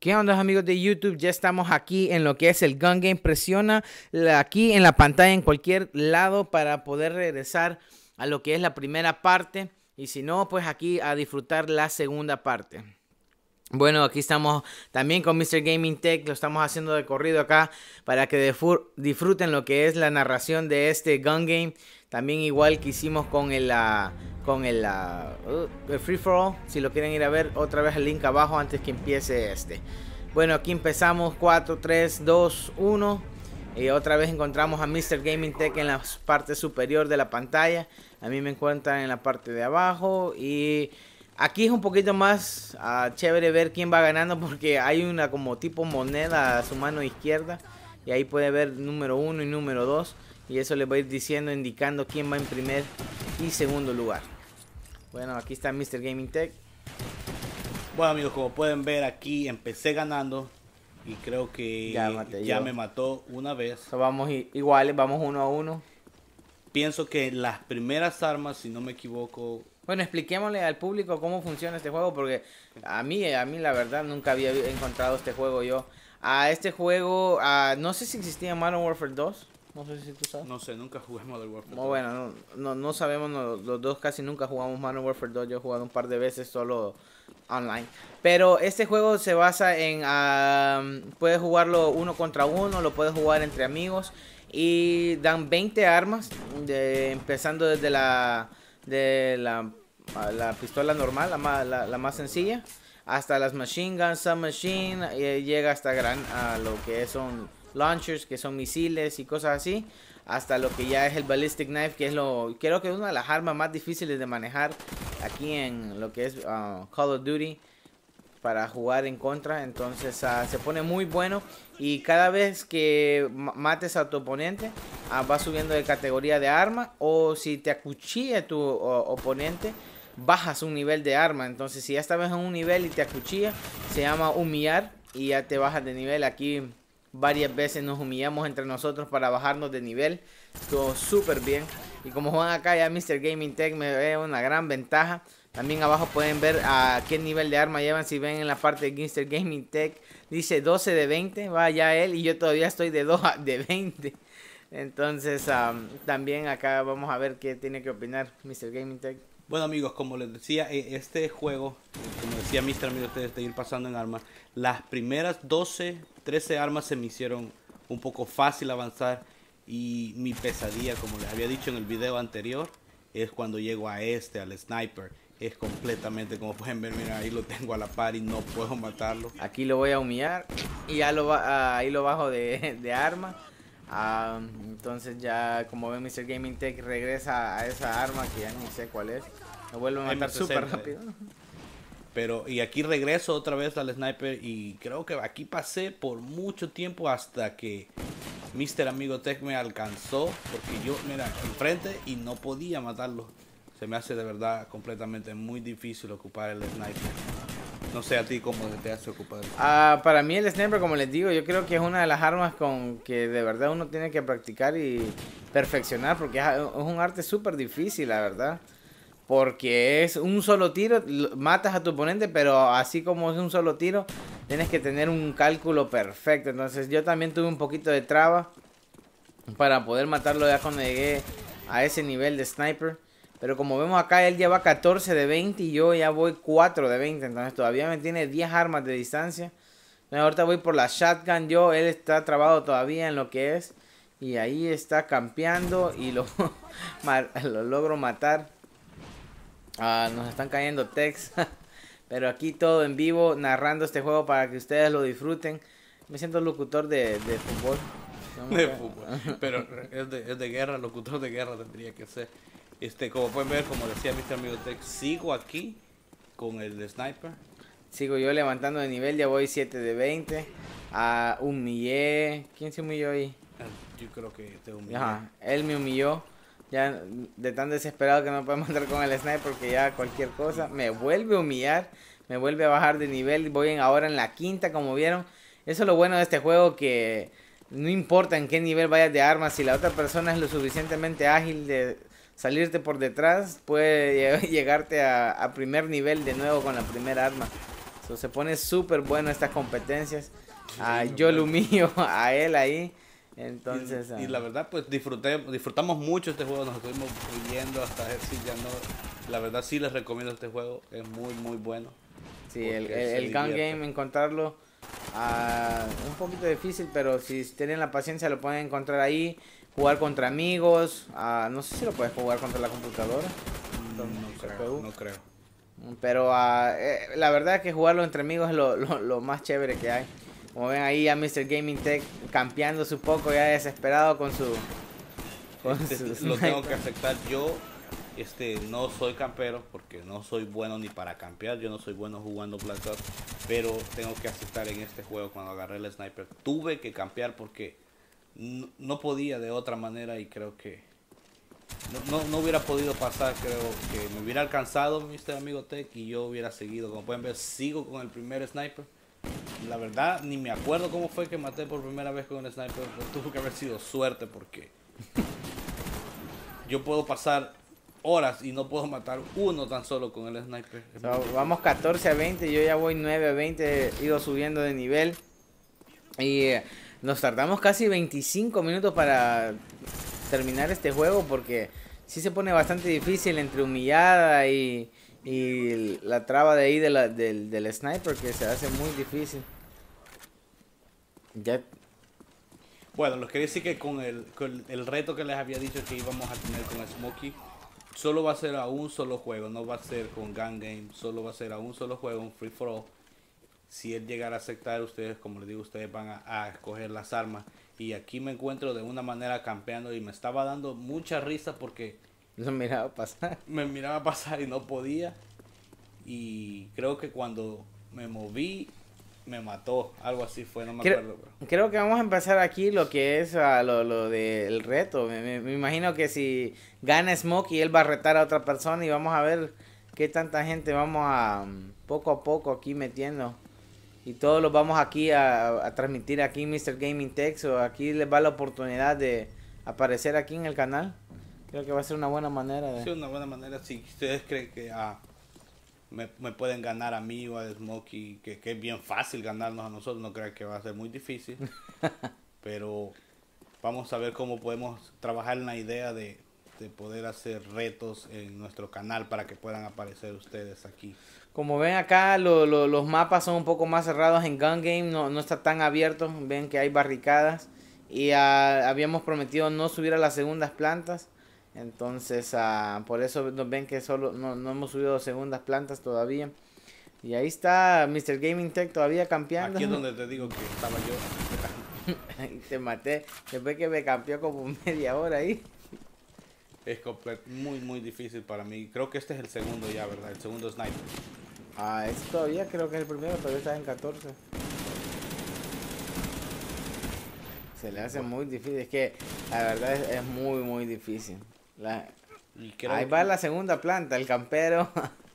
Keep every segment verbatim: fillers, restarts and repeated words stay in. ¿Qué onda, amigos de YouTube? Ya estamos aquí en lo que es el Gun Game. Presiona aquí en la pantalla en cualquier lado para poder regresar a lo que es la primera parte. Y si no, pues aquí a disfrutar la segunda parte. Bueno, aquí estamos también con MrGamingTec. Lo estamos haciendo de corrido acá para que disfruten lo que es la narración de este Gun Game. También igual que hicimos con el, uh, con el, uh, el Free For All. Si lo quieren ir a ver, otra vez el link abajo antes que empiece este. Bueno, aquí empezamos cuatro, tres, dos, uno. Y otra vez encontramos a MrGamingTec en la parte superior de la pantalla. A mí me encuentran en la parte de abajo. Y aquí es un poquito más uh, chévere ver quién va ganando, porque hay una como tipo moneda a su mano izquierda. Y ahí puede ver número uno y número dos. Y eso les va a ir diciendo, indicando quién va en primer y segundo lugar. Bueno, aquí está MrGamingTec. Bueno, amigos, como pueden ver aquí empecé ganando. Y creo que ya, ya me mató una vez. So, vamos iguales, vamos uno a uno. Pienso que las primeras armas, si no me equivoco... Bueno, expliquémosle al público cómo funciona este juego. Porque a mí, a mí la verdad, nunca había encontrado este juego yo. A este juego, a, no sé si existía en Modern Warfare dos. No sé si tú sabes. No sé, nunca jugué Modern Warfare dos. Bueno, no, no, no sabemos, no, los dos casi nunca jugamos Modern Warfare dos. Yo he jugado un par de veces solo online. Pero este juego se basa en... Uh, puedes jugarlo uno contra uno, lo puedes jugar entre amigos. Y dan veinte armas, de, empezando desde la, de la, la pistola normal, la, la, la más sencilla, hasta las machine guns, submachine, eh, llega hasta gran, a lo que son... launchers, que son misiles y cosas así, hasta lo que ya es el Ballistic Knife, que es lo, creo que es una de las armas más difíciles de manejar aquí en lo que es uh, Call of Duty, para jugar en contra. Entonces uh, se pone muy bueno, y cada vez que mates a tu oponente uh, vas subiendo de categoría de arma, o si te acuchilla tu uh, oponente, bajas un nivel de arma. Entonces si ya estabas en un nivel y te acuchilla, se llama humillar, y ya te bajas de nivel. Aquí varias veces nos humillamos entre nosotros para bajarnos de nivel. Estuvo súper bien. Y como juegan acá ya MrGamingTec, me ve una gran ventaja. También abajo pueden ver a qué nivel de arma llevan. Si ven en la parte de MrGamingTec, dice doce de veinte. Vaya él, y yo todavía estoy de dos de veinte. Entonces um, también acá vamos a ver qué tiene que opinar MrGamingTec. Bueno, amigos, como les decía, este juego, como decía Mister Amigo, ustedes de ir pasando en armas, las primeras doce, trece armas se me hicieron un poco fácil avanzar, y mi pesadilla, como les había dicho en el video anterior, es cuando llego a este, al sniper. Es completamente, como pueden ver, mira, ahí lo tengo a la par y no puedo matarlo. Aquí lo voy a humillar y ya lo va, ahí lo bajo de, de arma. Uh, entonces ya, como ven, MrGamingTec regresa a esa arma que ya no sé cuál es. Lo vuelvo a matar súper rápido. Pero, y aquí regreso otra vez al sniper, y creo que aquí pasé por mucho tiempo hasta que MrAmigoTec me alcanzó, porque yo, mira, enfrente y no podía matarlo. Se me hace de verdad completamente muy difícil ocupar el sniper. No sé a ti cómo te has ocupado. Ah, para mí el sniper, como les digo, yo creo que es una de las armas con que de verdad uno tiene que practicar y perfeccionar, porque es un arte súper difícil, la verdad. Porque es un solo tiro, matas a tu oponente, pero así como es un solo tiro, tienes que tener un cálculo perfecto. Entonces yo también tuve un poquito de traba para poder matarlo ya cuando llegué a ese nivel de sniper. Pero como vemos acá, él lleva catorce de veinte y yo ya voy cuatro de veinte. Entonces todavía me tiene diez armas de distancia. Entonces, ahorita voy por la shotgun yo. Él está trabado todavía en lo que es. Y ahí está campeando y lo, lo logro matar. Ah, nos están cayendo techs. Pero aquí todo en vivo, narrando este juego para que ustedes lo disfruten. Me siento locutor de, de fútbol. No de fútbol. Pero es de, es de guerra, locutor de guerra tendría que ser. Este, como pueden ver, como decía MrAmigoTec, sigo aquí con el sniper. Sigo yo levantando de nivel, ya voy siete de veinte. Ah, humillé. ¿Quién se humilló ahí? Yo creo que te humillé. Ajá, él me humilló. Ya de tan desesperado que no puedo matar con el sniper, que ya cualquier cosa. Me vuelve a humillar, me vuelve a bajar de nivel. Voy en, ahora en la quinta, como vieron. Eso es lo bueno de este juego, que no importa en qué nivel vayas de armas, si la otra persona es lo suficientemente ágil de... salirte por detrás, puede llegarte a, a primer nivel de nuevo con la primera arma. So, se pone súper bueno estas competencias. Ah, sí, yo lo mío, a él ahí. Entonces, y, ah. y la verdad, pues disfruté, disfrutamos mucho este juego. Nos estuvimos viendo hasta ver si ya no. La verdad, sí les recomiendo este juego. Es muy, muy bueno. Sí, el, el, el Gun Game, encontrarlo ah, un poquito difícil, pero si tienen la paciencia, lo pueden encontrar ahí. Jugar contra amigos. Ah, no sé si lo puedes jugar contra la computadora. No, no, creo, no creo. Pero uh, eh, la verdad es que jugarlo entre amigos es lo, lo, lo más chévere que hay. Como ven ahí a MrGamingTec campeando su poco, ya desesperado con su... Con este, su lo tengo que aceptar, yo este, no soy campero porque no soy bueno ni para campear, yo no soy bueno jugando Black Ops, pero tengo que aceptar en este juego cuando agarré el sniper. Tuve que campear porque no, no podía de otra manera y creo que... No, no, no hubiera podido pasar, creo que me hubiera alcanzado MrAmigoTec y yo hubiera seguido. Como pueden ver, sigo con el primer sniper. La verdad, ni me acuerdo cómo fue que maté por primera vez con el sniper. Tuvo que haber sido suerte porque yo puedo pasar horas y no puedo matar uno tan solo con el sniper. So, vamos catorce a veinte, yo ya voy nueve a veinte, he ido subiendo de nivel. Y eh, nos tardamos casi veinticinco minutos para... terminar este juego porque sí se pone bastante difícil entre humillada y, y la traba de ahí de la, del, del sniper que se hace muy difícil. Ya. Bueno, los quería decir que con el, con el reto que les había dicho que íbamos a tener con el Smokey, solo va a ser a un solo juego, no va a ser con Gun Game, solo va a ser a un solo juego, un Free For All. Si él llegara a aceptar, ustedes, como les digo, ustedes van a, a escoger las armas. Y aquí me encuentro de una manera campeando y me estaba dando mucha risa porque... Lo miraba pasar. Me miraba pasar y no podía. Y creo que cuando me moví, me mató. Algo así fue, no me creo, acuerdo. Bro. Creo que vamos a empezar aquí lo que es uh, lo, lo del reto. Me, me, me imagino que si gana Smokey, él va a retar a otra persona y vamos a ver qué tanta gente vamos a poco a poco aquí metiendo. Y todos los vamos aquí a, a transmitir aquí MrGamingTec. So aquí les va la oportunidad de aparecer aquí en el canal. Creo que va a ser una buena manera. De... Sí, una buena manera. Si ustedes creen que ah, me, me pueden ganar a mí o a Smokey, que, que es bien fácil ganarnos a nosotros, no creo que va a ser muy difícil. Pero vamos a ver cómo podemos trabajar en la idea de... de poder hacer retos en nuestro canal para que puedan aparecer ustedes aquí. Como ven acá, lo, lo, los mapas son un poco más cerrados en Gun Game, no, no está tan abierto, ven que hay barricadas y uh, habíamos prometido no subir a las segundas plantas, entonces uh, por eso ven que solo no, no hemos subido a segundas plantas todavía. Y ahí está MrGamingTec todavía campeando. Aquí es donde te digo que estaba yo. Te maté, después que me campeó como media hora ahí. Es muy, muy difícil para mí. Creo que este es el segundo ya, ¿verdad? El segundo sniper. Ah, es todavía creo que es el primero, todavía está en catorce. Se le hace muy difícil. Es que la verdad es, es muy, muy difícil. La... Ahí va la segunda planta, el campero.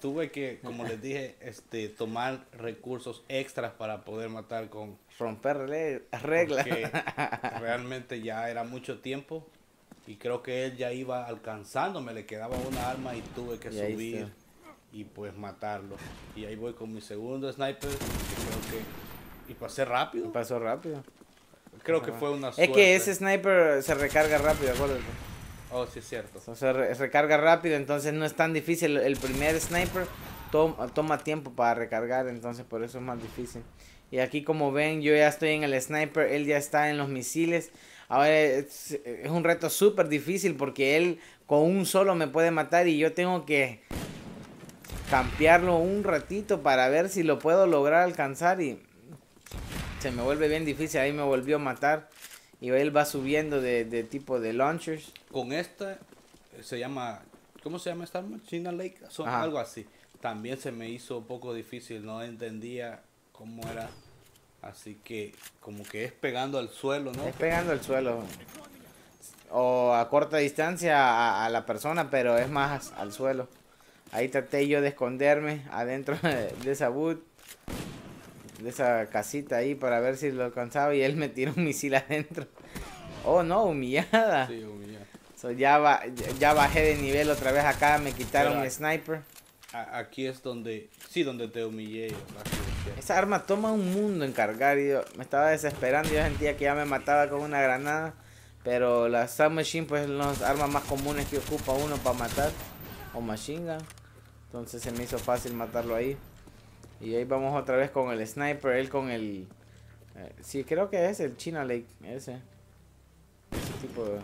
Tuve que, como les dije, este tomar recursos extras para poder matar con... Romper reglas. Realmente ya era mucho tiempo. Y creo que él ya iba alcanzándome, le quedaba una arma y tuve que y subir y pues matarlo. Y ahí voy con mi segundo sniper, que creo que... Y pasé rápido. Y pasó rápido. Creo Ajá. que fue una suerte. Es que ese sniper se recarga rápido, acuérdate. Oh, sí es cierto. O sea, se recarga rápido, entonces no es tan difícil. El primer sniper to toma tiempo para recargar, entonces por eso es más difícil. Y aquí como ven, yo ya estoy en el sniper, él ya está en los misiles. Ahora es, es un reto súper difícil porque él con un solo me puede matar y yo tengo que campearlo un ratito para ver si lo puedo lograr alcanzar y se me vuelve bien difícil. Ahí me volvió a matar y él va subiendo de, de tipo de launchers. Con esta se llama, ¿cómo se llama esta arma? China Lake, son algo así. También se me hizo un poco difícil, no entendía cómo era. Así que como que es pegando al suelo, ¿no? Es pegando al suelo. O a corta distancia a, a la persona, pero es más al suelo. Ahí traté yo de esconderme adentro de, de esa boot, de esa casita ahí para ver si lo alcanzaba y él me tiró un misil adentro. Oh no, humillada. Sí, humillada. So, ya, ba ya bajé de nivel otra vez acá, me quitaron el sniper. Aquí es donde, sí, donde te humillé. ¿Verdad? Esa arma toma un mundo en cargar y yo me estaba desesperando. Yo sentía que ya me mataba con una granada. Pero la submachine pues son las armas más comunes que ocupa uno para matar. O machine gun. Entonces se me hizo fácil matarlo ahí. Y ahí vamos otra vez con el sniper. Él con el... Eh, sí, creo que es el China Lake. Ese. Ese tipo de...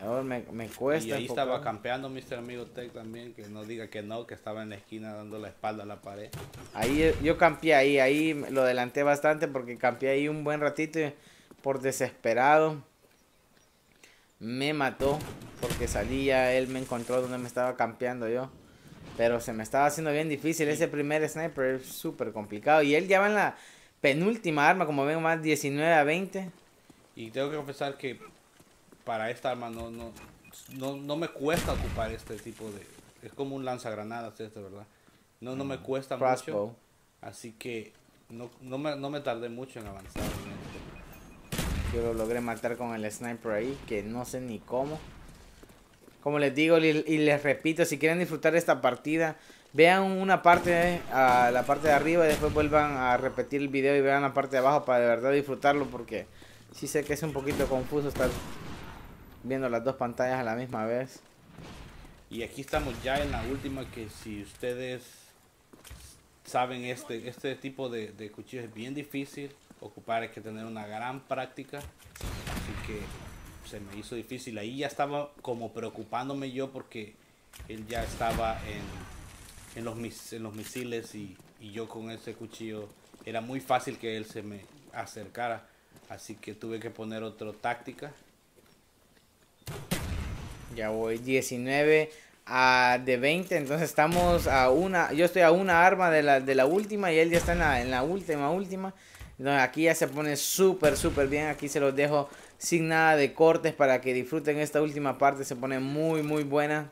Ahora me, me cuesta. Y ahí enfocar. Estaba campeando MrAmigoTec también. Que no diga que no, que estaba en la esquina dando la espalda a la pared. Ahí yo campeé ahí. Ahí lo adelanté bastante porque campeé ahí un buen ratito. Y por desesperado me mató. Porque salía, él me encontró donde me estaba campeando yo. Pero se me estaba haciendo bien difícil. Ese primer sniper es súper complicado. Y él ya va en la penúltima arma. Como ven, más diecinueve a veinte. Y tengo que confesar que para esta arma no, no, no, no me cuesta ocupar este tipo de... Es como un lanzagranadas este, ¿verdad? No, no me cuesta Crossbow. mucho. Así que no, no, me, no me tardé mucho en avanzar. ¿No? Yo lo logré matar con el sniper ahí, que no sé ni cómo. Como les digo y les repito, si quieren disfrutar esta partida, vean una parte, a la parte de arriba, y después vuelvan a repetir el video y vean la parte de abajo para de verdad disfrutarlo, porque sí sé que es un poquito confuso estar viendo las dos pantallas a la misma vez. Y aquí estamos ya en la última, que si ustedes saben, este, este tipo de, de cuchillo es bien difícil ocupar, hay que tener una gran práctica, así que se me hizo difícil. Ahí ya estaba como preocupándome yo porque él ya estaba en, en, los, mis, en los misiles y, y yo con ese cuchillo era muy fácil que él se me acercara, así que tuve que poner otra táctica. Ya voy diecinueve a de veinte, entonces estamos a una, yo estoy a una arma de la, de la última y él ya está en la, en la última última. Entonces aquí ya se pone súper súper bien. Aquí se los dejo sin nada de cortes para que disfruten esta última parte. Se pone muy muy buena.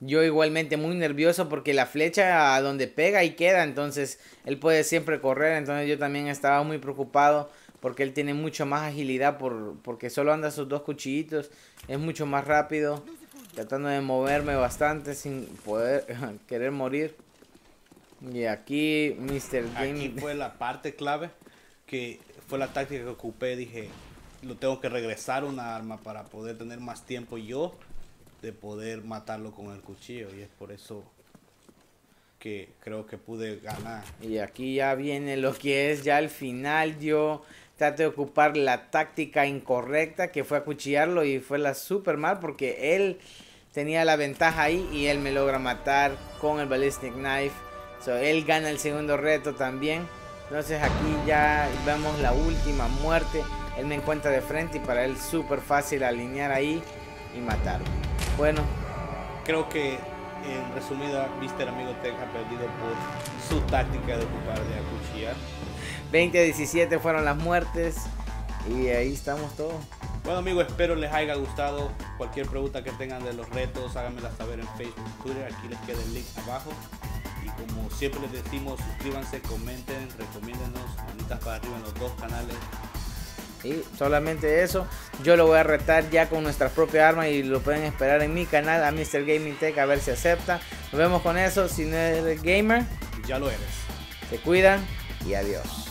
Yo igualmente muy nervioso porque la flecha a donde pega y queda, entonces él puede siempre correr. Entonces yo también estaba muy preocupado porque él tiene mucho más agilidad por, porque solo anda sus dos cuchillitos. Es mucho más rápido. Tratando de moverme bastante sin poder querer morir. Y aquí mister Game. Aquí fue la parte clave, que fue la táctica que ocupé. Dije, lo tengo que regresar una arma para poder tener más tiempo yo de poder matarlo con el cuchillo. Y es por eso que creo que pude ganar. Y aquí ya viene lo que es ya al final. Yo traté de ocupar la táctica incorrecta, que fue acuchillarlo, y fue la super mal porque él tenía la ventaja ahí y él me logra matar con el Ballistic Knife. So, él gana el segundo reto también. Entonces aquí ya vemos la última muerte. Él me encuentra de frente y para él súper fácil alinear ahí y matarlo. Bueno, creo que en resumida MrAmigoTec ha perdido por su táctica de ocupar de acuchillar. veinte a diecisiete fueron las muertes y ahí estamos todos. Bueno amigos, espero les haya gustado. Cualquier pregunta que tengan de los retos, háganmela saber en Facebook, Twitter. Aquí les queda el link abajo. Y como siempre les decimos, suscríbanse, comenten, recomiéndenos, manitas para arriba en los dos canales. Y solamente eso, yo lo voy a retar ya con nuestras propias armas y lo pueden esperar en mi canal, a MrGamingTec, a ver si acepta. Nos vemos con eso. Si no eres gamer, ya lo eres. Se cuidan y adiós.